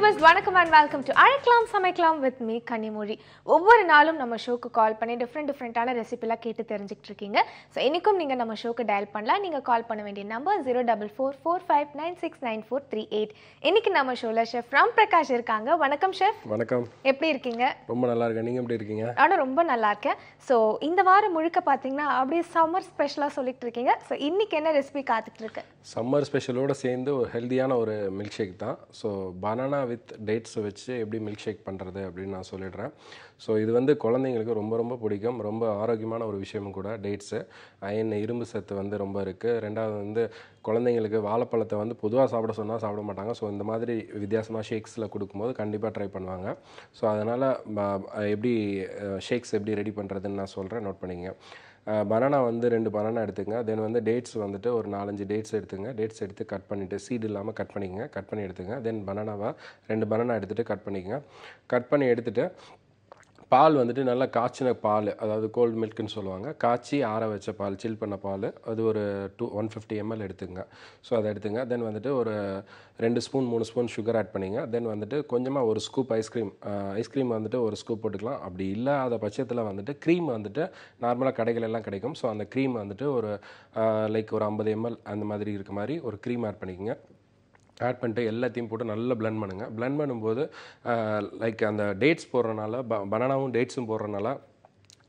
viewers, vanakkam and welcome to Azhaikalam Samaikalam with me Kanimuri. ஒவ்வொரு நாளும் நம்ம ஷோக்கு கால் பண்ணி டிஃபரண்டான ரெசிபிலா கேட்டு தெரிஞ்சிட்டு இருக்கீங்க. சோ இன்னைக்கும் நீங்க நம்ம ஷோக்கு டயல் பண்ணலாம். நீங்க கால் பண்ண வேண்டிய நம்பர் 044459694338. இன்னைக்கு நம்ம ஷோல செஃப் ராம் பிரகாஷ் இருக்காங்க. வணக்கம் செஃப். வணக்கம். எப்படி இருக்கீங்க? ரொம்ப நல்லா இருக்கேன். நீங்க எப்படி இருக்கீங்க? நான் ரொம்ப நல்லா இருக்கேன். சோ இந்த வாரம் முழுக்க பாத்தீங்கன்னா அப்படியே சம்மர் ஸ்பெஷலா சொல்லிட்டு இருக்கீங்க. சோ இன்னைக்கு என்ன ரெசிபி காத்துட்டு இருக்கு? சம்மர் ஸ்பெஷலோட சேர்ந்து ஒரு ஹெல்தியான ஒரு மில்க் ஷேக் தான். சோ banana with dates வெச்சு எப்படி மில்க் ஷேக் பண்றது அப்படினு நான் சொல்லிடுறேன். சோ இது வந்து குழந்தைகளுக்கு ரொம்ப ரொம்ப பிடிக்கும். ரொம்ப ஆரோக்கியமான ஒரு விஷயமும் கூட டேட்ஸ். அயன் இரும்பு சத்து வந்து ரொம்ப இருக்கு. ரெண்டாவது வந்து குழந்தைகளுக்கு வாழைப்பழத்தை வந்து பொதுவா சாப்பிட சொன்னா சாப்பிட மாட்டாங்க. சோ இந்த மாதிரி வித்தியாசமா ஷேக்ஸ்ல கொடுக்கும்போது கண்டிப்பா ட்ரை பண்ணுவாங்க. சோ அதனால எப்படி ஷேக்ஸ் எப்படி ரெடி பண்றதுன்னு நான் சொல்றேன், நோட் பண்ணிங்க. பனானா வந்து 2 பனானா எடுத்துங்க. தென் வந்து டேட்ஸ் வந்துட்டு ஒரு 4-5 டேட்ஸ் எடுத்துங்க. டேட்ஸ் எடுத்து கட் பண்ணிவிட்டு சீடு இல்லாமல் கட் பண்ணிக்கங்க. கட் பண்ணி எடுத்துங்க. தென் பனானாவை 2 பனானா எடுத்துகிட்டு கட் பண்ணிக்கங்க. கட் பண்ணி எடுத்துகிட்டு பால் வந்துட்டு நல்லா காய்ச்சின பால், அதாவது கோல்டு மில்க்குன்னு சொல்லுவாங்க, காய்ச்சி ஆற வச்ச பால், சில் பண்ண பால், அது ஒரு 150 ml எடுத்துங்க. ஸோ அதை எடுத்துங்க. தென் வந்துட்டு ஒரு 2 ஸ்பூன் 3 ஸ்பூன் சுகர் ஆட் பண்ணிங்க. தென் வந்துட்டு கொஞ்சமாக ஒரு ஸ்கூப் ஐஸ்கிரீம் வந்துட்டு ஒரு ஸ்கூப் போட்டுக்கலாம். அப்படி இல்லாத பட்சத்தில் வந்துட்டு க்ரீம் வந்துட்டு நார்மலாக கடைகளெல்லாம் கிடைக்கும். ஸோ அந்த க்ரீம் வந்துட்டு ஒரு லைக் ஒரு 50 ml அந்த மாதிரி இருக்க மாதிரி ஒரு க்ரீம் ஆட் பண்ணிக்கோங்க. ஆட் பண்ணிட்டு எல்லாத்தையும் போட்டு நல்லா பிளெண்ட் பண்ணுங்கள். பிளெண்ட் பண்ணும்போது லைக் அந்த டேட்ஸ் போடுறனால பனானாவும் டேட்ஸும் போடுறனால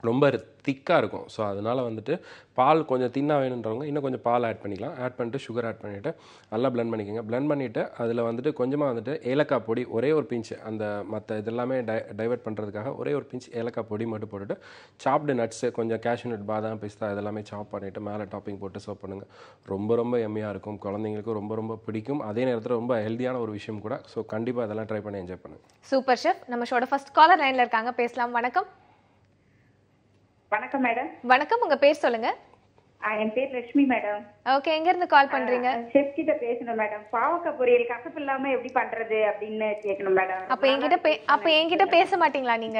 ரொம்ப திக்காக இருக்கும். ஸோ அதனால் வந்துட்டு பால் கொஞ்சம் தின்னாக வேணுன்றவங்க இன்னும் கொஞ்சம் பால் ஆட் பண்ணிக்கலாம். ஆட் பண்ணிட்டு சுகர் ஆட் பண்ணிவிட்டு நல்லா பிளெண்ட் பண்ணிக்கோங்க. பிளெண்ட் பண்ணிவிட்டு அதில் வந்துட்டு கொஞ்சமாக வந்துட்டு ஏலக்காய் பொடி ஒரே ஒரு பிஞ்ச், அந்த மற்ற இதெல்லாமே டைவர்ட் பண்ணுறதுக்காக ஒரே ஒரு பிஞ்ச் ஏலக்காய் பொடி மட்டும் போட்டுட்டு சாப்டு நட்ஸு கொஞ்சம் கேஷ்யூ நட், பாதாம், பிஸ்தா இதெல்லாமே சாப் பண்ணிவிட்டு மேலே டாப்பிங் போட்டு சர்வ் பண்ணுங்கள். ரொம்ப ரொம்ப எம்மியாக இருக்கும். குழந்தைங்களுக்கும் ரொம்ப ரொம்ப பிடிக்கும். அதே நேரத்தில் ரொம்ப ஹெல்தியான ஒரு விஷயம் கூட. ஸோ கண்டிப்பாக அதெல்லாம் ட்ரை பண்ணி என்ஜாய் பண்ணுங்கள். Super chef. நம்ம ஷோட ஃபர்ஸ்ட் காலர் லைனில் இருக்காங்க. பேசலாம். வணக்கம். வணக்கம் மேடம். வணக்கம். உங்க பேர் சொல்லுங்க. என் பேர் ரேஷ்மி மேடம். ஓகே, எங்க இருந்து கால் பண்றீங்க? செஃப் கிட்ட பேசணும் மேடம். பாவக்காய் பொரியல் கசப்பு இல்லாம எப்படி பண்றது அப்படின்னு கேட்கணும் மேடம். அப்ப என்கிட்ட பேச மாட்டீங்களா நீங்க?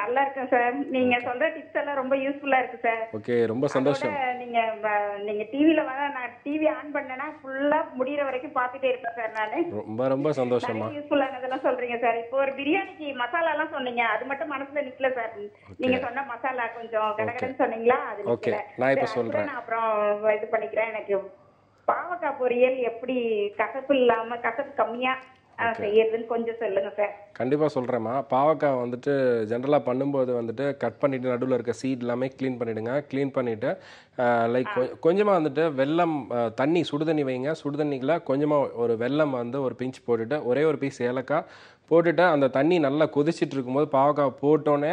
நல்லா இருக்கேன் சார். நீங்க சொல்ற டிப்ஸ் எல்லாம் ரொம்ப யூஸ்ஃபுல்லா இருக்கு சார். ஓகே, ரொம்ப சந்தோஷம். நீங்க டிவில வர நான் டிவி ஆன் பண்ணேனா ஃபுல்லா முடிற வரைக்கும் பாத்துட்டே இருப்பேன் சார். நான் ரொம்ப ரொம்ப சந்தோஷமா யூஸ்ஃபுல்லானதெல்லாம் சொல்றீங்க சார். இப்போ ஒரு பிரியாணிக்கு மசாலா எல்லாம் சொன்னீங்க, அது மட்டும் மனசுல நிக்கல சார். நீங்க சொன்ன மசாலா கொஞ்சம் கடகடன்னு சொன்னீங்களா, அது ஓகே. நான் இப்ப சொல்றேன், நான் அப்புறம் இது பண்ணிக்கிறேன். எனக்கு பாவக்காய் பொரியல் எப்படி கசப்பு இல்லாம கசப்பு கம்மியா கொஞ்சம் சொல்லுங்க சார். கண்டிப்பா சொல்றேம்மா. பாவக்காய் வந்துட்டு ஜென்ரலா பண்ணும்போது வந்துட்டு கட் பண்ணிட்டு நடுவில் இருக்க சீட் எல்லாமே கிளீன் பண்ணிடுங்க. கிளீன் பண்ணிட்டு லைக் கொஞ்சமா வந்துட்டு வெல்லம் தண்ணி, சுடுதண்ணி வைங்க. சுடுதண்ணிக்குள்ள கொஞ்சமா ஒரு வெல்லம் வந்து ஒரு பிஞ்ச் போட்டுட்டு ஒரே ஒரு பீஸ் ஏலக்காய் போட்டுட்டு அந்த தண்ணி நல்லா கொதிச்சுட்டு இருக்கும்போது பாவக்காய் போட்டோன்னே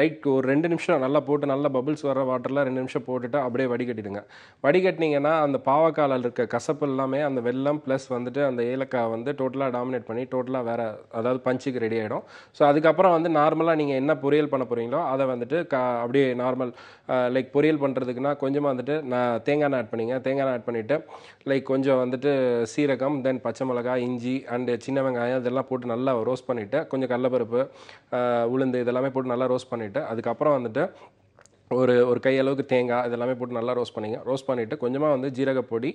லைக் ஒரு 2 நிமிஷம் நல்லா போட்டு நல்லா பபுள்ஸ் வர வாட்டரில் 2 நிமிஷம் போட்டுட்டு அப்படியே வடிகட்டிடுங்க. வடிகட்டினீங்கன்னா அந்த பாவக்காயில் இருக்க கசப்பு எல்லாமே அந்த வெல்லம் ப்ளஸ் வந்துட்டு அந்த ஏலக்காய் வந்து டோட்டலாக டாமினேட் பண்ணி டோட்டலாக வேறு, அதாவது பஞ்சுக்கு ரெடி ஆகிடும். ஸோ அதுக்கப்புறம் வந்து நார்மலாக நீங்கள் என்ன பொரியல் பண்ண போகிறீங்களோ அதை வந்துட்டு அப்படியே நார்மல் லைக் பொரியல் பண்ணுறதுக்குன்னா கொஞ்சமாக வந்துட்டு தேங்காய் எண்ணெய் ஆட் பண்ணிங்க. தேங்காய் எண்ணெய் ஆட் பண்ணிவிட்டு லைக் கொஞ்சம் வந்துட்டு சீரகம், தென் பச்சை மிளகாய், இஞ்சி அண்டு சின்ன வெங்காயம் இதெல்லாம் போட்டு நல்லா ரோஸ்ட் பண்ணிவிட்டு கொஞ்சம் கடலப்பருப்பு, உளுந்து இதெல்லாமே போட்டு நல்லா ரோஸ்ட் பண்ணிவிட்டு அதுக்கப்புறம் வந்துட்டு ஒரு கையளவுக்கு தேங்காய் இதெல்லாமே போட்டு நல்லா ரோஸ்ட் பண்ணிங்க. ரோஸ்ட் பண்ணிவிட்டு கொஞ்சமாக வந்து ஜீரகப்பொடி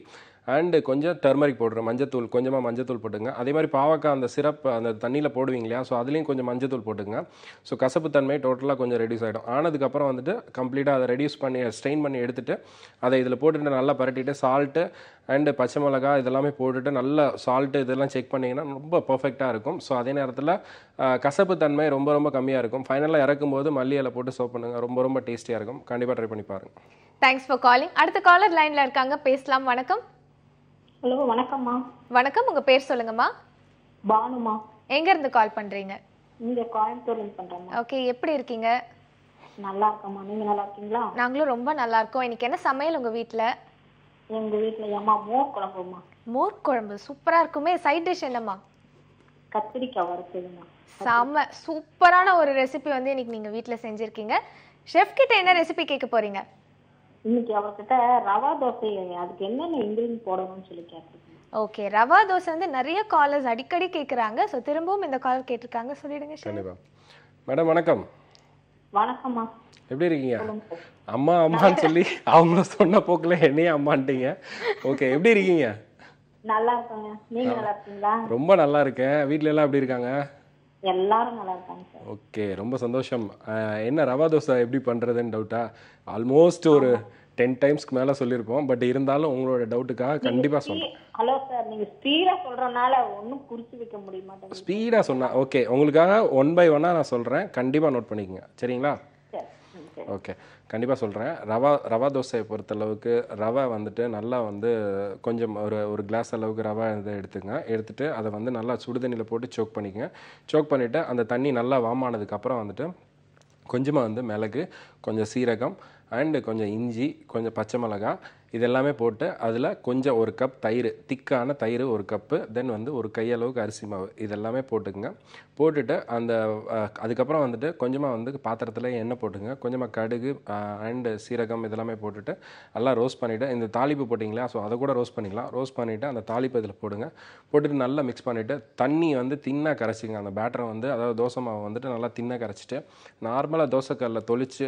அண்டு கொஞ்சம் டர்மரிக் போடுற மஞ்சத்தூள், கொஞ்சமாக மஞ்சத்தூள் போட்டுங்க. அதே மாதிரி பாவக்காய் அந்த சிரப் அந்த தண்ணியில் போடுவீங்க இல்லையா, ஸோ அதுலேயும் கொஞ்சம் மஞ்சத்தூள் போட்டுங்க. ஸோ கசப்பு தன்மை டோட்டலாக கொஞ்சம் ரெடியூஸ் ஆகிடும். ஆனதுக்கப்புறம் வந்துட்டு கம்ப்ளீட்டாக அதை ரெடியூஸ் பண்ணி ஸ்ட்ரெயின் பண்ணி எடுத்துகிட்டு அதை இதில் போட்டுட்டு நல்லா பரட்டிட்டு சால்ட்டு அண்டு பச்சை மிளகா இதெல்லாமே போட்டுட்டு நல்லா சால்ட்டு இதெல்லாம் செக் பண்ணிங்கன்னா ரொம்ப பர்ஃபெக்டாக இருக்கும். ஸோ அதே நேரத்தில் கசப்பு தன்மை ரொம்ப ரொம்ப கம்மியாக இருக்கும். ஃபைனலாக இறக்கும்போது மல்லி இலை போட்டு சர்வ் பண்ணுங்கள். ரொம்ப ரொம்ப டேஸ்டியாக இருக்கும். கண்டிப்பாக ட்ரை பண்ணி பாருங்கள். Thanks for calling. அடுத்த காலர் லைனில் இருக்காங்க. பேசலாம். வணக்கம். ஹலோ, வணக்கம்மா. வணக்கம். உங்கள் பேர் சொல்லுங்கம்மா. பானுமா. எங்கேருந்து கால் பண்ணுறீங்க? இங்கே கோயம்புத்தூர்லேருந்து பண்ணுறேம்மா. ஓகே, எப்படி இருக்கீங்க? நல்லா இருக்கம்மா. நீங்கள் நல்லா இருக்கீங்களா? நாங்களும் ரொம்ப நல்லா இருக்கோம். இன்னைக்கு என்ன சமையல் உங்கள் வீட்டில்? எங்க வீட்ல அம்மா மோர் குழம்புமா. மோர் குழம்பு சூப்பரா இருக்குமே. சைட் டிஷ் என்னம்மா? கத்திரிக்காய் வறுத்ததுமா. சாம சூப்பரான ஒரு ரெசிபி வந்து இன்னைக்கு நீங்க வீட்ல செஞ்சிருக்கீங்க. ஷெஃப் கிட்ட என்ன ரெசிபி கேக்க போறீங்க? இன்னைக்கு அவர்கிட்ட ரவா தோசை அதுக்கு என்னென்ன இன்கிரிடியன்ட் போடணும்னு சொல்லி கேக்குறேன். ஓகே, ரவா தோசை வந்து நிறைய காலர்ஸ் அடிக்கடி கேக்குறாங்க. சோ திரும்பவும் இந்த காலர் கேட்டிருக்காங்க. சொல்லிடுங்க ஷெஃப். கண்டிப்பா. மேடம் வணக்கம். வணக்கம்மா. எப்படி இருக்கீங்க? அம்மா அம்மான்னு சொல்லி அவங்கள சொன்ன போக்குல என்னைய அம்மான்ட்டீங்க. ஓகே, எப்படி இருக்கீங்க? நல்லா இருக்கேன். நீங்க நல்லா இருக்கீங்களா? ரொம்ப நல்லா இருக்கேன். வீட்ல எல்லாம் எப்படி இருக்காங்க? எல்லாரும் நல்லா இருக்காங்க சார். ஓகே, ரொம்ப சந்தோஷம். என்ன ரவா தோசை எப்படி பண்றதுன்னு டவுட்டா? ஆல்மோஸ்ட் ஒரு 10 டைம்ஸ்க்கு மேல சொல்லிருப்போம். பட் இருந்தாலும் உங்களோட டவுட்டுக்காக கண்டிப்பா சொல்றேன். ஹலோ சார், நீங்க ஸ்பீடா சொல்றனால ஒண்ணும் குறிச்சு வைக்க முடிய மாட்டேங்குது. ஸ்பீடா சொன்னா ஓகே, உங்களுக்காக 1 பை 1 நான் சொல்றேன். கண்டிப்பா நோட் பண்ணிக்கங்க. சரிங்களா? ஓகே, கண்டிப்பாக சொல்கிறேன். ரவா தோசையை பொறுத்தளவுக்கு ரவை வந்துட்டு நல்லா வந்து கொஞ்சம் ஒரு கிளாஸ் அளவுக்கு ரவை இதை எடுத்துட்டு அதை வந்து நல்லா சுடுதண்ணியில் போட்டு சோக் பண்ணிக்கங்க. சோக் பண்ணிவிட்டு அந்த தண்ணி நல்லா வார்ம் ஆனதுக்கப்புறம் வந்துட்டு கொஞ்சமாக வந்து மிளகு, கொஞ்சம் சீரகம் அண்டு கொஞ்சம் இஞ்சி, கொஞ்சம் பச்சை மிளகா இதெல்லாமே போட்டு அதில் கொஞ்சம் ஒரு கப் தயிர், திக்கான தயிர் ஒரு கப்பு, தென் வந்து ஒரு கையளவுக்கு அரிசி மாவு இதெல்லாமே போட்டுக்குங்க. போட்டுட்டு அதுக்கப்புறம் வந்துட்டு கொஞ்சமாக வந்து பாத்திரத்தில் எண்ணெய் போட்டுங்க. கொஞ்சமாக கடுகு அண்டு சீரகம் இதெல்லாமே போட்டுட்டு நல்லா ரோஸ்ட் பண்ணிவிட்டு இந்த தாளிப்பு போட்டிங்களா, ஸோ அதை கூட ரோஸ்ட் பண்ணிக்கலாம். ரோஸ்ட் பண்ணிவிட்டு அந்த தாளிப்பு இதில் போடுங்க. போட்டுட்டு நல்லா மிக்ஸ் பண்ணிவிட்டு தண்ணி வந்து தின்னாக கரைச்சிங்க. அந்த பேட்டரை வந்து அதாவது தோசை மாவை வந்துட்டு நல்லா தின்னாக கரைச்சிட்டு நார்மலாக தோசைக்கல்லில் தொளிச்சு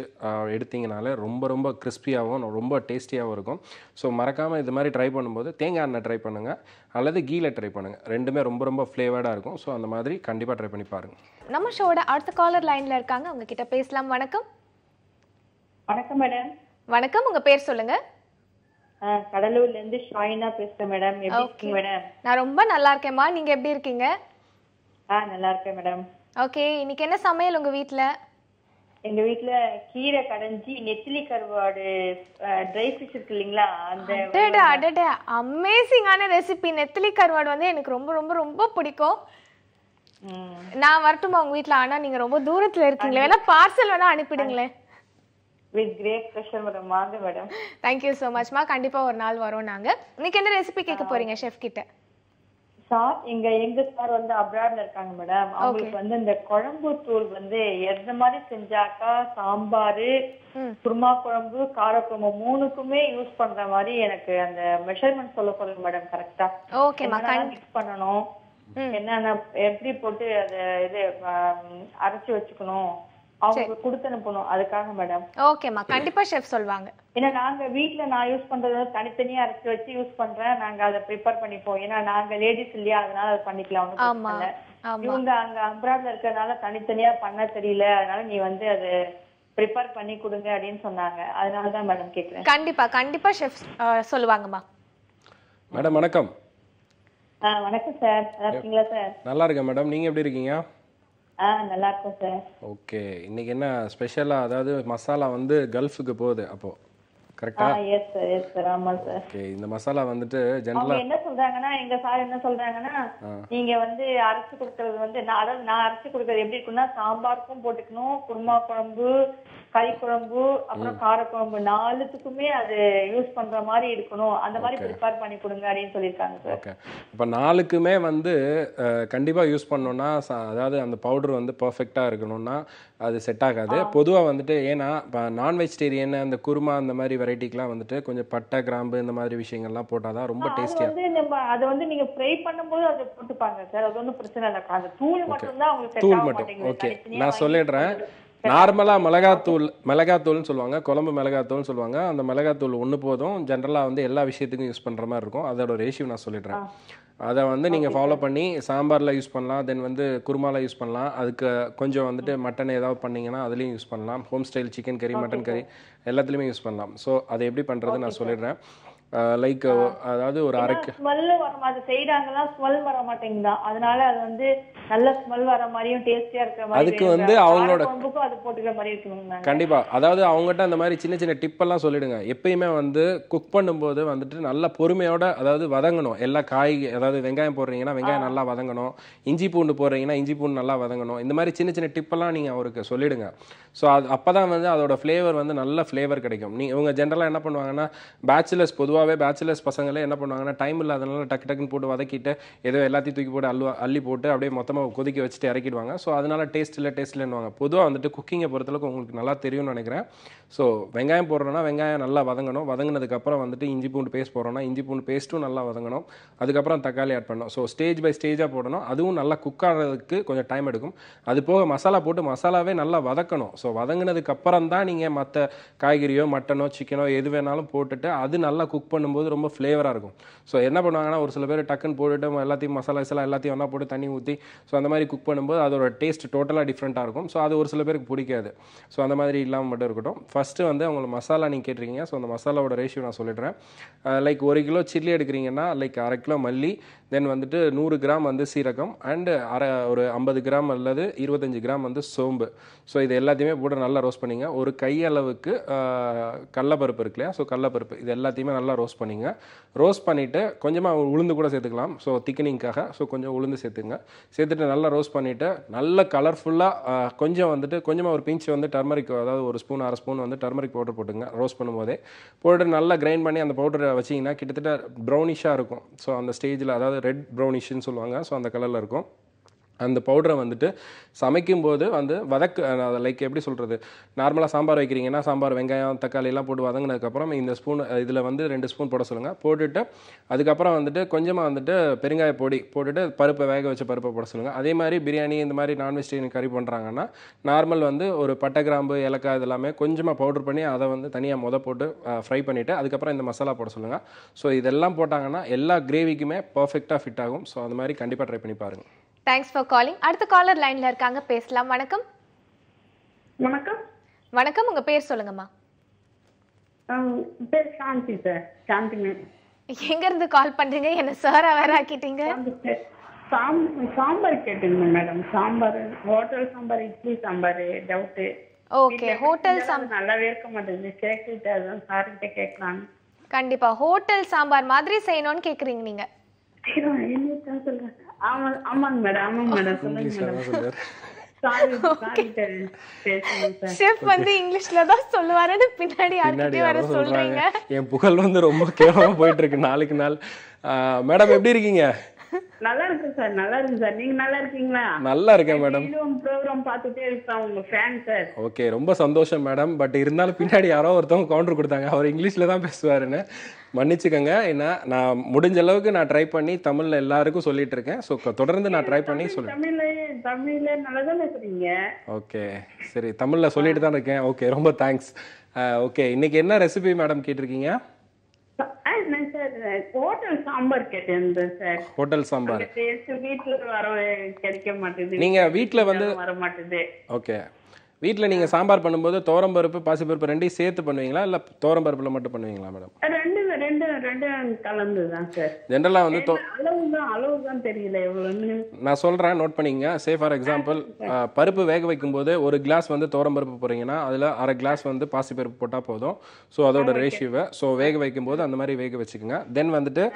எடுத்திங்கனாலே ரொம்ப ரொம்ப கிறிஸ்பியாகவும் ரொம்ப டேஸ்டியாகவும் இருக்கும். ஸோ மறக்காமல் இது மாதிரி ட்ரை பண்ணும்போது தேங்காய் எண்ணெய் ட்ரை பண்ணுங்கள் அல்லது கீழே ட்ரை பண்ணுங்கள். ரெண்டுமே ரொம்ப ரொம்ப ஃப்ளேவர்டாக இருக்கும். ஸோ அந்த மாதிரி கண்டிப்பாக ட்ரை பண்ணி பாருங்கள். நம்ம ஷோட அடுத்த காலர் லைனில் இருக்காங்க. உங்ககிட்ட பேசலாம். வணக்கம். வணக்கம் மேடம். வணக்கம், உங்கள் பேர் சொல்லுங்கள். கடலூர்லேருந்து ஷாயினா பேசுகிறேன் மேடம். ஓகே மேடம், நான் ரொம்ப நல்லா இருக்கேம்மா. நீங்கள் எப்படி இருக்கீங்க? நல்லா இருக்கேன் மேடம். ஓகே, இன்னைக்கு என்ன சமையல் உங்கள் வீட்டில்? எங்க வீட்டுல கீரை கடைஞ்சி நெத்திலி கருவாடு ட்ரை ஃபிஷ் இருக்கு இல்லைங்களா, அந்த அமேசிங்கான ரெசிபி. நெத்திலி கருவாடு வந்து எனக்கு ரொம்ப ரொம்ப ரொம்ப பிடிக்கும். நான் வரட்டுமா உங்க வீட்டுல? ஆனா நீங்க ரொம்ப தூரத்துல இருக்கீங்களே, வேணா பார்சல் வேணா அனுப்பிடுங்களேன். With great pleasure madam. வாங்க மேடம். தேங்க்யூ ஸோ மச்மா. கண்டிப்பா ஒரு நாள் வரோம் நாங்க. இன்னைக்கு என்ன ரெசிபி கேட்க போறீங்க ஷெஃப் கிட்ட? சார், எங்க சார் வந்து அப்ராட்ல இருக்காங்க மேடம். அவங்களுக்கு வந்து இந்த குழம்பு தூள் வந்து எந்த மாதிரி செஞ்சாக்கா சாம்பாரு, குருமா குழம்பு, காரக்குழம்பு மூணுக்குமே யூஸ் பண்ற மாதிரி எனக்கு அந்த மெஷர்மெண்ட் சொல்ல சொல்லுங்க மேடம். கரெக்டா மிக்ஸ் பண்ணணும், என்னென்ன எப்படி போட்டு அதை இது அரைச்சு வச்சுக்கணும், அவங்களுக்கு கொடுத்து அனுப்பணும். அதுக்காக மேடம். ஓகேமா, கண்டிப்பா ஷெஃப் சொல்வாங்க. ஏன்னா நாங்க வீட்டுல நான் யூஸ் பண்றது தனித்தனியா அரைச்சி வச்சு யூஸ் பண்றேன். நாங்க அதை ப்ரிப்பேர் பண்ணிப்போம். ஏன்னா நாங்க லேடிஸ் இல்லையா, அதனால அதை பண்ணிக்கலாம். இவங்க அங்க அப்ராட்ல இருக்கிறதுனால தனித்தனியா பண்ண தெரியல, அதனால நீ வந்து அதை ப்ரிப்பேர் பண்ணி கொடுங்க அப்படின்னு சொன்னாங்க. அதனாலதான் மேடம் கேக்குறேன். கண்டிப்பா கண்டிப்பா ஷெஃப் சொல்லுவாங்கம்மா. மேடம் வணக்கம். வணக்கம் சார். நல்லா இருக்கீங்களா சார்? நல்லா இருக்கேன் மேடம். நீங்க எப்படி இருக்கீங்க? நல்லா இருக்கும் சார். ஓகே, இன்னைக்கு என்ன ஸ்பெஷலா? அதாவது மசாலா வந்து கல்ஃபுக்கு போகுது அப்போ கரெக்ட்டா? Yes sir. Yes sir. ஆமா சார். ஓகே, இந்த மசாலா வந்துட்டு ஜெனரலா என்ன சொல்றாங்கன்னா, எங்க சார் என்ன சொல்றாங்கன்னா, நீங்க வந்து அரைச்சு கொடுக்கிறது வந்து நான் அரைச்சு கொடுக்கிறது எப்படி இருக்குன்னா, சாம்பாருக்கும் போட்டுக்கணும், குருமா குழம்பு, கறி குழம்பு, அப்புறம் காரக்குழம்பு 4த்துக்குமே அது யூஸ் பண்ற மாதிரி இருக்கணும். அந்த மாதிரி ப்ரிப்பேர் பண்ணி கொடுங்க அப்படின்னு சொல்லியிருக்காங்க சார். ஓகே, இப்போ 4க்குமே வந்து கண்டிப்பாக யூஸ் பண்ணோன்னா, அதாவது அந்த பவுடர் வந்து பர்ஃபெக்டாக இருக்கணும்னா அது செட் ஆகாது. பொதுவாக வந்துட்டு ஏன்னா இப்போ நான் வெஜிடேரியன் அந்த குருமா அந்த மாதிரி வெரைட்டிக்கெலாம் வந்துட்டு கொஞ்சம் பட்டை, கிராம்பு இந்த மாதிரி விஷயங்கள்லாம் போட்டால் தான் ரொம்ப டேஸ்டியாக இருக்கும். நம்ம அதை வந்து நீங்கள் ஃப்ரை பண்ணும்போது அதை போட்டுப்பாங்க சார், அது ஒன்றும் பிரச்சனை இல்லை. அந்த தூள் மட்டும் தான் உங்களுக்கு செட் ஆகும். தூள் மட்டும். ஓகே, நான் சொல்லிடுறேன். நார்மலா மிளகாத்தூள்னு சொல்லுவாங்க, குழம்பு மிளகாத்தூள்னு சொல்லுவாங்க. அந்த மிளகாத்தூள் ஒன்று போதும், ஜென்ரலாக வந்து எல்லா விஷயத்துக்கும் யூஸ் பண்ணுற மாதிரி இருக்கும். அதோட ரேஷியோ நான் சொல்லிடுறேன். அதை வந்து நீங்கள் ஃபாலோ பண்ணி சாம்பாரில் யூஸ் பண்ணலாம், தென் வந்து குருமாவில் யூஸ் பண்ணலாம். அதுக்கு கொஞ்சம் வந்துட்டு மட்டன் ஏதாவது பண்ணிங்கன்னா அதுலேயும் யூஸ் பண்ணலாம். ஹோம் ஸ்டைல் சிக்கன் கறி, மட்டன் கறி எல்லாத்துலேயுமே யூஸ் பண்ணலாம். ஸோ அதை எப்படி பண்ணுறது நான் சொல்லிடுறேன். லைக் அதாவது ஒரு அரைக்கு ஸ்மெல் வர மாதிரி செய்றாங்களா, ஸ்மெல் வர மாட்டேங்குதா, அதனால அது வந்து நல்ல ஸ்மெல் வர மாதிரியும் டேஸ்டியா இருக்க மாதிரி அதுக்கு வந்து அவங்களோட குழம்புக்கு அது போட்டுக்கிற மாதிரி இருக்குங்க. கண்டிப்பா, அதாவது அவங்ககிட்ட அந்த மாதிரி சின்ன சின்ன டிப் எல்லாம் சொல்லிடுங்க. எப்பயுமே வந்து குக் பண்ணும்போது வந்துட்டு நல்ல பொறுமையோட அதாவது வதங்கணும் எல்லா காய். அதாவது வெங்காயம் போடுறீங்கன்னா வெங்காயம் நல்லா வதங்கணும், இஞ்சி பூண்டு போடுறீங்கன்னா இஞ்சி பூண்டு நல்லா வதங்கணும். இந்த மாதிரி சின்ன சின்ன டிப் எல்லாம் நீங்க அவருக்கு சொல்லிடுங்க. ஸோ அது அப்பதான் வந்து அதோட ஃபிளேவர் வந்து நல்ல ஃபிளேவர் கிடைக்கும். நீங்க இவங்க ஜென்ரலா என்ன பண்ணுவாங்கன்னா, பேச்சுலர்ஸ் பொதுவாக பொதுவாவே பேச்சுலர்ஸ் பசங்களே என்ன பண்ணுவாங்கன்னா டைம் இல்லாதனால டக்கு டக்குன்னு போட்டு வதக்கிட்டு ஏதோ எல்லாத்தையும் தூக்கி போட்டு அள்ளி போட்டு அப்படியே மொத்தமா கொதிக்க வச்சிட்டு இறக்கிடுவாங்க சோ அதனால டேஸ்ட் இல்ல டேஸ்ட்லன்னுவாங்க பொதுவா வந்து குக்கிங்க பொறுத்தலக்கு உங்களுக்கு நல்லா தெரியும்னு நினைக்கிறேன் சோ வெங்காயம் போடுறேனா வெங்காயம் நல்லா வதங்கணும் வதங்கினதுக்கு அப்புறம் வந்து இஞ்சி பூண்டு பேஸ்ட் போடுறேனா இஞ்சி பூண்டு பேஸ்ட்டும் நல்லா வதங்கணும் அதுக்கு அப்புறம் தக்காளி ஆட் பண்ணனும் சோ ஸ்டேஜ் பை ஸ்டேஜா போடணும் அதுவும் நல்லா குக் ஆறதுக்கு கொஞ்சம் டைம் எடுக்கும் அது போக மசாலா போட்டு மசாலாவே நல்லா வதக்கணும் சோ வதங்கினதுக்கு அப்புறம் தான் நீங்க மத்த காய்கறியோ மட்டனோ சிக்கனோ எது வேணாலும் போட்டுட்டு அது நல்லா குக் பண்ணும்போது ரொம்ப ஃப்ளேவரா இருக்கும் சோ என்ன பண்ணுவாங்கன்னா ஒரு சில பேர் டக்கன் போட்டுட்டு எல்லாத்தையும் மசாலாஸ்லாம் எல்லாத்தையும் ஒண்ணா போட்டு தண்ணி ஊத்தி சோ அந்த மாதிரி குக் பண்ணும்போது அதோட டேஸ்ட் டோட்டலா டிஃபரண்டா இருக்கும் சோ அது ஒரு சில பேருக்கு பிடிக்காது சோ அந்த மாதிரி இல்லாம மட்டும் இருக்கட்டும் ஃபர்ஸ்ட் வந்து உங்களுக்கு மசாலா நீங்க கேட்றீங்க சோ அந்த மசாலாவோட ரேஷியோ நான் சொல்லிடுறேன் லைக் 1 கிலோ chili எடுக்கறீங்கன்னா லைக் 1/2 கிலோ மல்லி தென் வந்துட்டு 100 கிராம் வந்து சீரகம் and ஒரு 50 கிராம் அல்லது 25 கிராம் வந்து சோம்பு சோ இது எல்லாத்தையுமே போட்டு நல்லா roast பண்ணீங்க ஒரு கை அளவுக்கு கல்லபருப்பு இருக்குல சோ கல்லபருப்பு இது எல்லாத்தையுமே நல்லா roast பண்ணீங்க roast பண்ணிட்டு கொஞ்சமா உளுந்து கூட சேர்த்துக்கலாம் சோ திக்கனிங்காக சோ கொஞ்சம் உளுந்து சேர்த்துங்க சேர்த்துட்டு நல்லா roast பண்ணிட்டு நல்ல கலர்ஃபுல்லா கொஞ்சம் வந்துட்டு கொஞ்சமா ஒரு pinch வந்து டர்மரிக் அதாவது ஒரு ஸ்பூன் அரை ஸ்பூன் வந்து டர்மரிக் பவுடர் போடுங்க roast பண்ணும்போது போட்டு நல்லா கிரைண்ட் பண்ணி அந்த பவுடரை வச்சீங்கன்னா கிட்டத்தட்ட brownisha இருக்கும் சோ அந்த ஸ்டேஜ்ல அதாவது red brownish ன்னு சொல்வாங்க சோ அந்த கலர்ல இருக்கும் And the powder வந்துட்டு சமைக்கும்போது வந்து லைக் எப்படி சொல்றது நார்மலா சாம்பார் வைக்கிறீங்கன்னா சாம்பார் வெங்காயம் தக்காளி எல்லாம் போட்டு வதங்கினதுக்கு அப்புறம் இந்த ஸ்பூன் இதுல வந்து 2 ஸ்பூன் போட சொல்லுங்க போட்டுட்டு அதுக்கு அப்புறம் வந்துட்டு கொஞ்சமா வந்துட்டு பெருங்காய பொடி போட்டுட்டு பருப்பு வேக வச்ச பருப்பு போட சொல்லுங்க அதே மாதிரி பிரியாணி இந்த மாதிரி நான் வெஜிடேரியன் கறி பண்றாங்கன்னா நார்மல் வந்து ஒரு பட்டை கிராம்பு ஏலக்காய் இதெல்லாம் கொஞ்சமா பவுடர் பண்ணி அத வந்து தனியா போட்டு ஃப்ரை பண்ணிட்டு அதுக்கு அப்புறம் இந்த மசாலா போட சொல்லுங்க சோ இதெல்லாம் போட்டாங்கன்னா எல்லா கிரேவிக்குமே பெர்ஃபெக்ட்டா ஃபிட் ஆகும் சோ அந்த மாதிரி கண்டிப்பா ட்ரை பண்ணி பாருங்க Thanks for calling. அடுத்த காலர் லைன்ல இருக்காங்க பேசலாம். வணக்கம். வணக்கம். வணக்கம் உங்க பேர் சொல்லுங்கம்மா. பேர் சாந்தி சார். சாந்தி மேம். எங்க இருந்து கால் பண்றீங்க? என்ன சாரா வராக்கிட்டீங்க? சாம்பார் கேட்டீங்க madam. Sambar hotel sambar idli sambar doubt. Okay hotel sambar நல்லாவே இருக்க மாட்டேங்குது. கேக்கிட்ட அதான் சார் கிட்ட கேக்கலாம். கண்டிப்பா ஹோட்டல் சாம்பார் மாதிரி செய்யணும்னு கேக்குறீங்க நீங்க. என்ன சொல்றீங்க? ஆமாங்க மேடம் ஆமாங்க மேடம் சொல்லுங்க செஃப் வந்து இங்கிலீஷ்ல தான் சொல்லுவாரேன்னு பின்னாடி யார்கிட்ட வர சொல்றீங்க என் புகழ் வந்து ரொம்ப கேவலமா போயிட்டு இருக்கு நாளுக்கு நாள் மேடம் எப்படி இருக்கீங்க நல்லா இருக்கேன் சார் நல்லா இருக்கேன் சார் நீங்க நல்லா இருக்கீங்களா நல்லா இருக்கேன் மேடம் ப்ரோகிராம் பார்த்துட்டே இருக்கேன் உங்க ஃபேன் சார் ஓகே ரொம்ப சந்தோஷம் மேடம் பட் இருந்தாலும் பின்னாடி யாரோ ஒருத்தவங்க கவுண்டர் கொடுத்தாங்க அவர் இங்கிலீஷ்ல தான் பேசுவாருன்னு மன்னிச்சுக்கங்க ஏன்னா நான் முடிஞ்ச அளவுக்கு நான் ட்ரை பண்ணி தமிழ்ல எல்லாருக்கும் சொல்லிட்டு இருக்கேன் சோ தொடர்ந்து நான் ட்ரை பண்ணி சொல்றேன் தமிழ்ல நல்லா தான் பேசுறீங்க ஓகே சரி தமிழ்ல சொல்லிட்டு தான் இருக்கேன் ஓகே ரொம்ப தேங்க்ஸ் ஓகே இன்னைக்கு என்ன ரெசிபி மேடம் கேட்டிருக்கீங்க ஹோட்டல் சாம்பார் கேட்டேன் சார் ஹோட்டல் சாம்பார் வீட்ல வர கிடைக்க மாட்டேங்குது நீங்க வீட்ல வந்து வர மாட்டேங்குது ஓகே வீட்ல நீங்க சாம்பார் பண்ணும்போது தோரம் பருப்பு பாசி பருப்பு ரெண்டையும் சேர்த்து பண்ணுவீங்களா இல்ல தோரம் பருப்புல மட்டும் பண்ணுவீங்களா மேடம் ரெண்டு ரெண்டு ரெண்டு கலந்து தான் சார் ஜெனரலா வந்து அளவுதான் தெரியல எவ்வளவுன்னு நான் சொல்றேன் நோட் பண்ணிங்க சே ஃபார் எக்ஸாம்பிள் பருப்பு வேக வைக்கும்போது 1 கிளாஸ் வந்து தோரம் பருப்பு போறீங்கன்னா அதுல 1/2 கிளாஸ் வந்து பாசி பருப்பு போட்டா போதும் சோ அதோட ரேஷியோவை சோ வேக வைக்கும்போது அந்த மாதிரி வேக வச்சுக்கோங்க தென் வந்துட்டு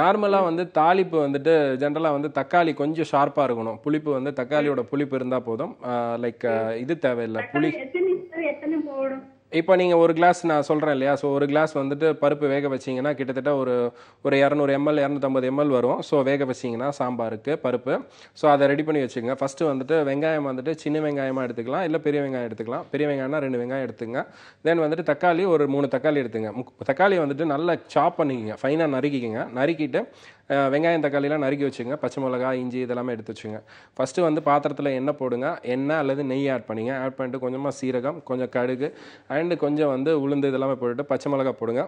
நார்மலா வந்து தாளிப்பு வந்துட்டு ஜெனரலா வந்து தக்காளி கொஞ்சம் ஷார்ப்பா இருக்கணும் புளிப்பு வந்து தக்காளியோட புளிப்பு இருந்தா போதும் லைக் இது தேவை இப்ப நீங்க 1 கிளாஸ் நான் சொல்றேன் இல்லையா சோ 1 கிளாஸ் வந்துட்டு பருப்பு வேக வச்சீங்கன்னா கிட்டத்தட்ட ஒரு 200 ml 250 ml வரும் சோ வேக வச்சீங்கன்னா சாம்பாருக்கு பருப்பு சோ அதை ரெடி பண்ணி வச்சுங்க ஃபர்ஸ்ட் வந்துட்டு வெங்காயம் வந்துட்டு சின்ன வெங்காயமா எடுத்துக்கலாம் இல்ல பெரிய வெங்காயம் எடுத்துக்கலாம் பெரிய வெங்காயம்னா 2 வெங்காயம் எடுத்துங்க தென் வந்துட்டு தக்காளி ஒரு 3 தக்காளி எடுத்துங்க தக்காளி வந்துட்டு நல்லா சாப் பண்ணிக்கங்க ஃபைனா நறுக்கிக்கங்க நறுக்கிட்டு வெங்காயம் தக்காளிலாம் நறுக்கி வச்சுங்க பச்சை மிளகாய் இஞ்சி இதெல்லாம் எடுத்து வச்சுங்க ஃபஸ்ட்டு வந்து பாத்திரத்தில் எண்ணெய் போடுங்க எண்ணெய் அல்லது நெய் ஆட் பண்ணிங்க ஆட் பண்ணிட்டு கொஞ்சமாக சீரகம் கொஞ்சம் கடுகு அண்டு கொஞ்சம் வந்து உளுந்து இதெல்லாமே போட்டுட்டு பச்சை மிளகாய் போடுங்க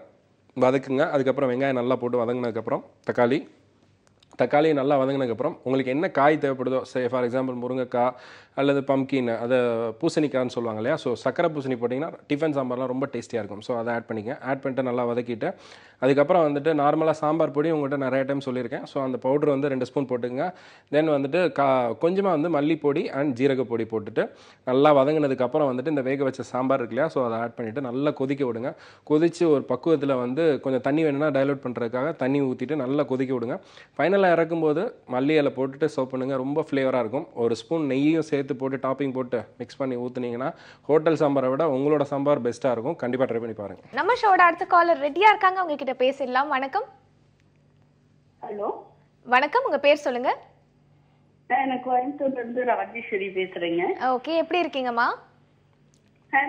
வதக்குங்க அதுக்கப்புறம் வெங்காயம் நல்லா போட்டு வதங்கினதுக்கப்புறம் தக்காளி நல்லா வதங்கினதுக்கப்புறம் உங்களுக்கு என்ன காய் தேவைப்படுதோ சே ஃபார் எக்ஸாம்பிள் முருங்கைக்காய் அல்லது பம்கின் அதை பூசணிக்காய்ன்னு சொல்லுவாங்க இல்லையா ஸோ சக்கரை பூசணி போட்டிங்கன்னா டிஃபன் சாம்பார்லாம் ரொம்ப டேஸ்டியாக இருக்கும் ஸோ அதை ஆட் பண்ணிக்க ஆட் பண்ணிட்டு நல்லா வதக்கிட்டு அதுக்கப்புறம் வந்துட்டு நார்மலாக சாம்பார் பொடி உங்கள்கிட்ட நிறைய டைம் சொல்லியிருக்கேன் ஸோ அந்த பவுடர் வந்து 2 ஸ்பூன் போட்டுங்க தென் வந்துட்டு கொஞ்சமாக வந்து மல்லிப்பொடி அண்ட் ஜீரக பொடி போட்டுட்டு நல்லா வதங்கினதுக்கப்புறம் வந்துட்டு இந்த வேக வச்ச சாம்பார் இருக்கு இல்லையா ஸோ அதை ஆட் பண்ணிவிட்டு நல்லா கொதிக்க விடுங்க கொதித்து ஒரு பக்குவத்தில் வந்து கொஞ்சம் தண்ணி வேணும்னா டைலூட் பண்ணுறதுக்காக தண்ணி ஊற்றிட்டு நல்லா கொதிக்க விடுங்க ஃபைனல் எண்ணெயில் இறக்கும்போது மல்லி இலை போட்டுட்டு சர்வ் பண்ணுங்க ரொம்ப ஃப்ளேவராக இருக்கும் ஒரு ஸ்பூன் நெய்யும் சேர்த்து போட்டு டாப்பிங் போட்டு மிக்ஸ் பண்ணி ஊத்துனீங்கன்னா ஹோட்டல் சாம்பாரை விட உங்களோட சாம்பார் பெஸ்ட்டாக இருக்கும் கண்டிப்பாக ட்ரை பண்ணி பாருங்க நம்ம ஷோட அடுத்த காலர் ரெடியாக இருக்காங்க அவங்க கிட்ட பேசிடலாம் வணக்கம் ஹலோ வணக்கம் உங்க பேர் சொல்லுங்க நான் கோயம்புத்தூர்ல இருந்து ராஜேஸ்வரி பேசுறேங்க ஓகே எப்படி இருக்கீங்கம்மா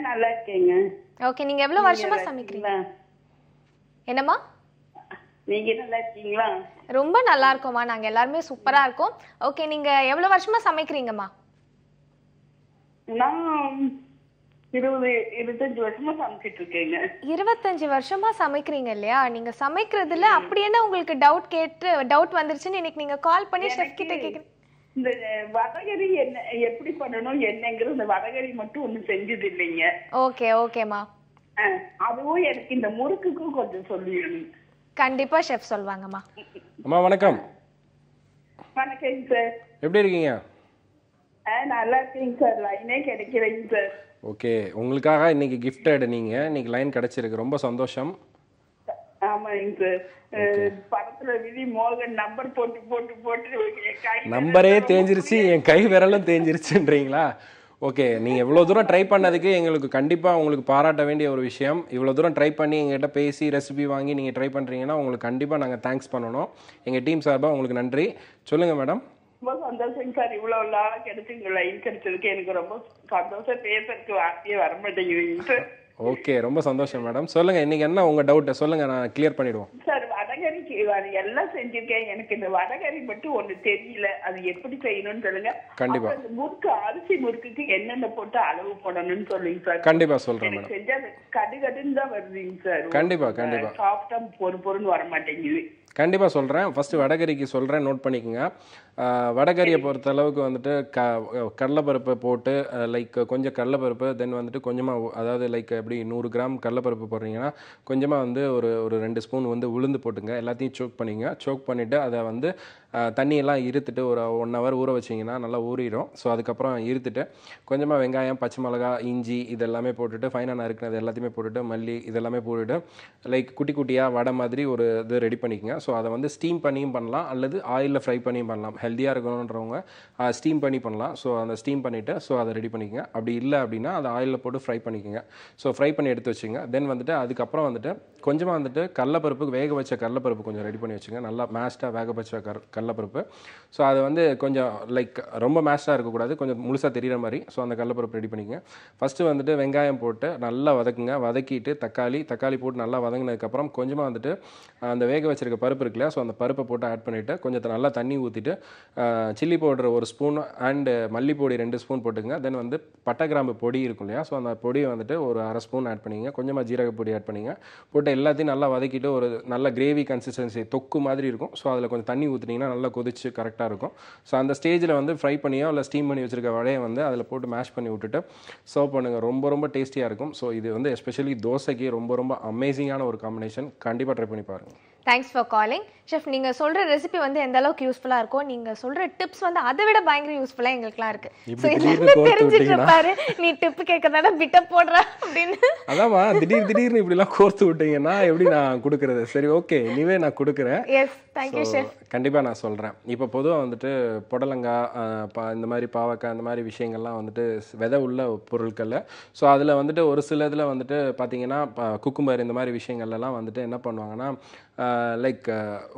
நல்லா இருக்கீங்க ஓகே நீங்க எவ்வளவு வருஷமா சமைக்கிறீங்க என்னம்மா நீங்க நல்லா இருக்கீங்களா ரொம்ப நல்லா இருக்கோம்மா நாங்க எல்லாரும் சூப்பரா இருக்கோம் ஓகே நீங்க எவ்வளவு வருஷமா சமைக்கிறீங்கம்மா நான் 25 வருஷமா சமைச்சிட்டு இருக்கேங்க 25 வருஷமா சமைக்கிறீங்க இல்லையா நீங்க சமைக்கிறதுல அப்படி என்ன உங்களுக்கு டவுட் வந்துருச்சுன்னு இன்னைக்கு நீங்க கால் பண்ணி செஃப் கிட்ட கேக்குறீங்க இந்த வடகறி என்ன எப்படி பண்ணனும் என்னங்கறது இந்த வடகறி மட்டும் ஒன்னு செஞ்சது இல்லைங்க ஓகே ஓகேமா அதுவும் எனக்கு இந்த முறுக்குக்கு கொஞ்சம் சொல்லிடுங்க கண்டிப்பா ஷெஃப் சொல்வாங்கம்மா அம்மா வணக்கம் வணக்கம் சார் எப்படி இருக்கீங்க நல்லா இருக்கீங்க சார் லைனே கிடைக்கிறீங்க சார் ஓகே உங்களுக்காக இன்னைக்கு கிஃப்ட் நீங்க இன்னைக்கு லைன் கிடைச்சிருக்கு ரொம்ப சந்தோஷம் ஆமாங்க சார் படத்துல விதி மோகன் நம்பர் போட்டு போட்டு போட்டு நம்பரே தேஞ்சிருச்சு என் கை விரலும் தேஞ்சிருச்சுன்றீங்களா ஓகே நீங்கள் இவ்வளோ தூரம் ட்ரை பண்ணதுக்கு எங்களுக்கு கண்டிப்பாக உங்களுக்கு பாராட்ட வேண்டிய ஒரு விஷயம் இவ்வளோ தூரம் ட்ரை பண்ணி எங்கள்கிட்ட பேசி ரெசிபி வாங்கி நீங்கள் ட்ரை பண்ணுறீங்கன்னா உங்களுக்கு கண்டிப்பாக நாங்கள் தேங்க்ஸ் பண்ணணும் எங்கள் டீம் சார்பாக உங்களுக்கு நன்றி சொல்லுங்கள் மேடம் ரொம்ப சந்தோஷம் சார் இவ்வளோ நாளாக கிடைச்சிங்க லைன் கிடைச்சதுக்கு எனக்கு ரொம்ப சந்தோஷம் பேசுறதுக்கு வார்த்தையே வர மாட்டேங்குது ஓகே ரொம்ப சந்தோஷம் மேடம் சொல்லுங்கள் இன்றைக்கி என்ன உங்கள் டவுட்டை சொல்லுங்கள் நான் கிளியர் பண்ணிவிடுவோம் சார் வடகறிக்கு எல்லாம் செஞ்சிருக்கேன் எனக்கு இந்த வடகறி மட்டும் ஒண்ணு தெரியல அது எப்படி செய்யணும்னு சொல்லுங்க கண்டிப்பா முறுக்கு அரிசி முறுக்குக்கு என்னென்ன போட்டு அளவு போடணும்னு சொல்லுங்க சார் கண்டிப்பா சொல்றேன் மேடம் செஞ்சா கடுகடுன்னு தான் வருவீங்க சார் கண்டிப்பா கண்டிப்பா சாஃப்ட்டா பொறு பொறுன்னு வர மாட்டேங்குது கண்டிப்பாக சொல்கிறேன் ஃபஸ்ட்டு வடகறிக்கு சொல்கிறேன் நோட் பண்ணிக்கோங்க வடகறியை பொறுத்த அளவுக்கு வந்துட்டு கடலைப்பருப்பை போட்டு லைக் கொஞ்சம் கடலைப்பருப்பு தென் வந்துட்டு கொஞ்சமாக அதாவது லைக் எப்படி 100 கிராம் கடலைப்பருப்பு போடுறீங்கன்னா கொஞ்சமாக வந்து ஒரு ஒரு 2 ஸ்பூன் வந்து உளுந்து போட்டுங்க எல்லாத்தையும் சோக் பண்ணிங்க சோக் பண்ணிவிட்டு அதை வந்து தண்ணியெல்லாம் இருத்துட்டு ஒரு 1 hour ஊற வச்சிங்கன்னா நல்லா ஊறிடும் ஸோ அதுக்கப்புறம் இருத்துட்டு கொஞ்சமாக வெங்காயம் பச்சை மிளகா இஞ்சி இதெல்லாமே போட்டுட்டு ஃபைனாக நறுக்கினது எல்லாத்தையுமே போட்டுட்டு மல்லி இதெல்லாமே போட்டுட்டு லைக் குட்டி குட்டியாக வடை மாதிரி ஒரு இது ரெடி பண்ணிக்கோங்க ஸோ அதை வந்து ஸ்டீம் பண்ணியும் பண்ணலாம் அல்லது ஆயிலில் ஃப்ரை பண்ணியும் பண்ணலாம் ஹெல்த்தியாக இருக்கணுன்றவங்க ஸ்டீம் பண்ணி பண்ணலாம் ஸோ அந்த ஸ்டீம் பண்ணிவிட்டு ஸோ அதை ரெடி பண்ணிக்கோங்க அப்படி இல்லை அப்படின்னா அதை ஆயிலில் போட்டு ஃப்ரை பண்ணிக்கோங்க ஸோ ஃப்ரை பண்ணி எடுத்து வச்சுங்க தென் வந்துட்டு அதுக்கப்புறம் வந்துட்டு கொஞ்சமாக வந்துட்டு கடலைப்பருப்புக்கு வேக வச்ச கடலைப்பருப்பு கொஞ்சம் ரெடி பண்ணி வச்சுங்க நல்லா மேஸ்ட்டாக வேக வச்ச கடலைப்பருப்பு ஸோ அது வந்து கொஞ்சம் லைக் ரொம்ப மேஸ்ட்டாக இருக்கக்கூடாது கொஞ்சம் முழுசாக தெரிகிற மாதிரி ஸோ அந்த கடலைப்பருப்பு ரெடி பண்ணிக்கங்க ஃபஸ்ட்டு வந்துட்டு வெங்காயம் போட்டு நல்லா வதக்குங்க வதக்கிட்டு தக்காளி போட்டு நல்லா வதங்கினதுக்கப்புறம் கொஞ்சமாக வந்துட்டு அந்த வேக வச்சிருக்க பருப்பு இருக்குல்ல ஸோ அந்த பருப்பை போட்டு ஆட் பண்ணிவிட்டு கொஞ்சம் நல்லா தண்ணி ஊற்றிட்டு சில்லி பவுடர் 1 ஸ்பூன் அண்டு மல்லிப்பொடி 2 ஸ்பூன் போட்டுக்கங்க தென் வந்து பட்டை கிராம்பு பொடி இருக்கும் இல்லையா ஸோ அந்த பொடியை வந்துட்டு ஒரு 1/2 ஸ்பூன் ஆட் பண்ணிங்க கொஞ்சமாக ஜீரக பொடி ஆட் பண்ணிங்க போட்டு எல்லாத்தையும் நல்லா வதக்கிட்டு ஒரு நல்ல கிரேவி கன்சிஸ்டன்சி தொக்கு மாதிரி இருக்கும் ஸோ அதில் கொஞ்சம் தண்ணி ஊற்றினீங்கன்னா நல்லா கொதிச்சு கரெக்டாக இருக்கும் ஸோ அந்த ஸ்டேஜில் வந்து ஃப்ரை பண்ணியோ இல்லை ஸ்டீம் பண்ணி வச்சுருக்க வடையை வந்து அதில் போட்டு மேஷ் பண்ணி விட்டுட்டு சர்வ் பண்ணுங்கள் ரொம்ப ரொம்ப டேஸ்டியாக இருக்கும் ஸோ இது வந்து எஸ்பெஷலி தோசைக்கு ரொம்ப ரொம்ப அமேசிங்கான ஒரு காம்பினேஷன் கண்டிப்பாக ட்ரை பண்ணி பாருங்கள் தேங்க்ஸ் ஃபார் காலிங் ஷெஃப் நீங்கள் சொல்கிற ரெசிபி வந்து எந்த அளவுக்கு யூஸ்ஃபுல்லாக இருக்கும் நீங்கள் சொல்கிற டிப்ஸ் வந்து அதை விட பயங்கர யூஸ்ஃபுல்லாக எங்களுக்குலாம் இருக்குது ஸோ எல்லாமே தெரிஞ்சுட்டு இருப்பாரு நீ டிப்பு கேட்கறதால பிட்ட போடுற அப்படின்னு அதாம்மா திடீர்னு இப்படிலாம் கோர்த்து விட்டீங்கன்னா எப்படி நான் கொடுக்குறது சரி ஓகே இனிவே நான் கொடுக்குறேன் எஸ் தேங்க்யூ ஷெஃப் கண்டிப்பாக நான் சொல்கிறேன் இப்போ பொதுவாக வந்துட்டு புடலங்காய் இந்த மாதிரி பாவக்காய் இந்த மாதிரி விஷயங்கள்லாம் வந்துட்டு விதை உள்ள பொருட்களில் ஸோ அதில் வந்துட்டு ஒரு சில இதில் வந்துட்டு பார்த்தீங்கன்னா குக்கும்பர் இந்த மாதிரி விஷயங்கள்லாம் வந்துட்டு என்ன பண்ணுவாங்கன்னா லைக்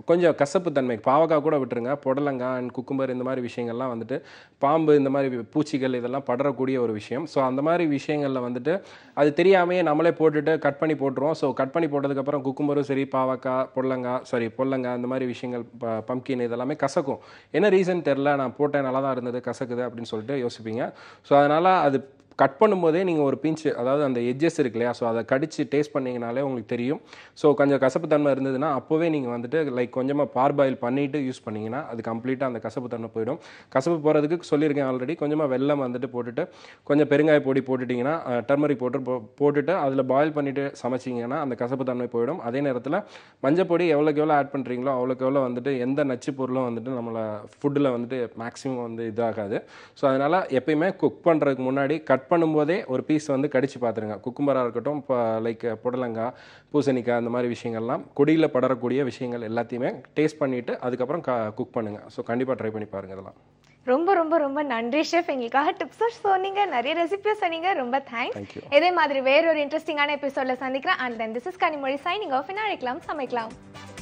கொஞ்சம் கசப்பு தன்மை பாவக்காய் கூட விட்டுருங்க புடலங்காய் அண்ட் குக்கும்பர் இந்த மாதிரி விஷயங்கள்லாம் வந்துட்டு பாம்பு இந்த மாதிரி பூச்சிகள் இதெல்லாம் படரக்கூடிய ஒரு விஷயம் ஸோ அந்த மாதிரி விஷயங்களில் வந்துட்டு அது தெரியாமையே நம்மளே போட்டுட்டு கட் பண்ணி போட்டுருவோம் ஸோ கட் பண்ணி போட்டதுக்கப்புறம் குக்கும்பரும் சரி பாவக்காய் புடலங்காய் இந்த மாதிரி விஷயங்கள் பம்கின் இதெல்லாமே கசக்கும் என்ன ரீசன் தெரில நான் போட்டேன் நல்லா தான் இருந்தது கசக்குது அப்படின்னு சொல்லிட்டு யோசிப்பீங்க ஸோ அதனால் அது கட் பண்ணும்போதே நீங்கள் ஒரு பிஞ்சு அதாவது அந்த எட்ஜஸ் இருக்கு இல்லையா ஸோ அதை கடிச்சு டேஸ்ட் பண்ணிங்கனாலே உங்களுக்கு தெரியும் ஸோ கொஞ்சம் கசப்புத்தன்மை இருந்ததுன்னா அப்போவே நீங்கள் வந்துட்டு லைக் கொஞ்சமாக பார்பாயில் பண்ணிவிட்டு யூஸ் பண்ணிங்கன்னா அது கம்ப்ளீட்டாக அந்த கசப்புத்தன்மை போயிடும் கசப்பு போகிறதுக்கு சொல்லியிருக்கேன் ஆல்ரெடி கொஞ்சமாக வெல்லம் வந்துட்டு போட்டுட்டு கொஞ்சம் பெருங்காய பொடி போட்டுட்டிங்கன்னா டர்மரிக் போட்டுட்டு அதில் பாயில் பண்ணிவிட்டு சமைச்சிங்கன்னா அந்த கசப்புத்தன்மை போயிடும் அதே நேரத்தில் மஞ்சள் பொடி எவ்வளோக்கு எவ்வளோ ஆட் பண்ணுறீங்களோ அவ்வளோக்கு எவ்வளோ வந்துட்டு எந்த நச்சு பொருளும் வந்துட்டு நம்மளை ஃபுட்டில் வந்துட்டு மேக்ஸிமம் வந்து இதாகாது ஸோ அதனால் எப்பயுமே குக் பண்ணுறதுக்கு முன்னாடி கட் கட் பண்ணும்போதே ஒரு பீஸ் வந்து கடிச்சு பாத்துருங்க குக்கும்பரா இருக்கட்டும் லைக் புடலங்காய் பூசணிக்காய் அந்த மாதிரி விஷயங்கள்லாம் கொடியில படறக்கூடிய விஷயங்கள் எல்லாத்தையுமே டேஸ்ட் பண்ணிட்டு அதுக்கு அப்புறம் குக் பண்ணுங்க சோ கண்டிப்பா ட்ரை பண்ணி பாருங்க இதெல்லாம் ரொம்ப ரொம்ப ரொம்ப நன்றி ஷெஃப் எங்களுக்காக டிப்ஸ் சொன்னீங்க நிறைய ரெசிபிஸ் சொன்னீங்க ரொம்ப தேங்க்ஸ் இதே மாதிரி வேற ஒரு இன்ட்ரஸ்டிங்கான எபிசோட்ல சந்திக்கிறேன் and then this is Kanimuri signing off in Azhaikalam Samaikalam